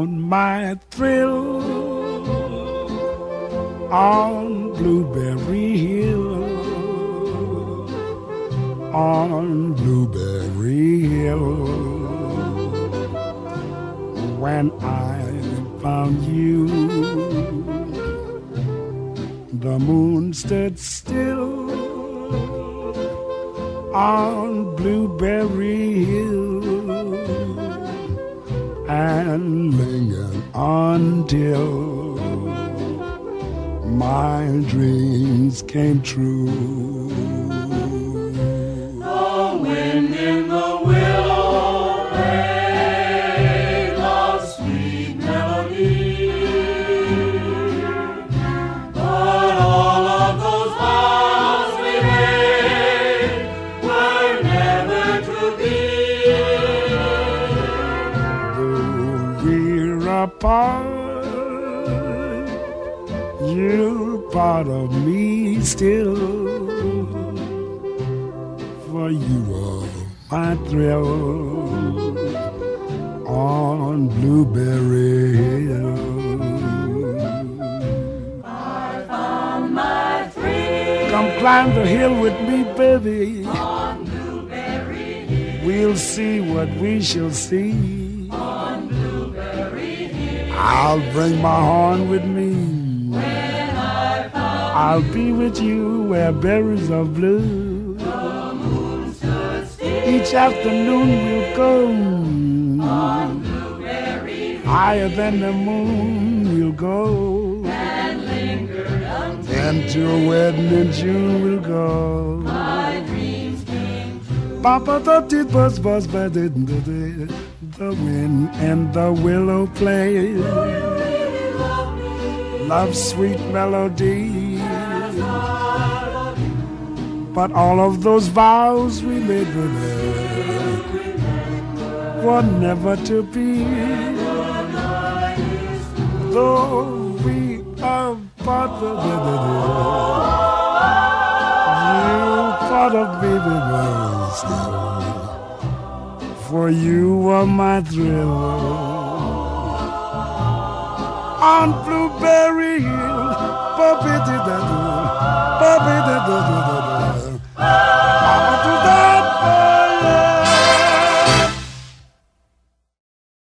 found my thrill on Blueberry Hill, on Blueberry Hill. When I found you, the moon stood still on Blueberry Hill, and lingered until my dreams came true. The wind in the willow played a sweet melody, but all of those vows we made were never to be. Though we're apart, you're part of me still, for you are my thrill on Blueberry Hill. I found my thrill. Come climb the hill with me, baby, on Blueberry Hill. We'll see what we shall see on Blueberry Hill. I'll bring my horn with me. I'll be with you where berries are blue. The moon stood still. Each afternoon we'll go on Blueberry Hill. Higher than the moon we'll go, and linger until a wedding in June we'll go. My dreams came true. Papa thought it was buzz, but didn't do it. The wind and the willow played. Love's sweet melody. But all of those vows we made with her were never to be. Though we are part of you, part of me still, for you are my thrill on Blueberry Hill.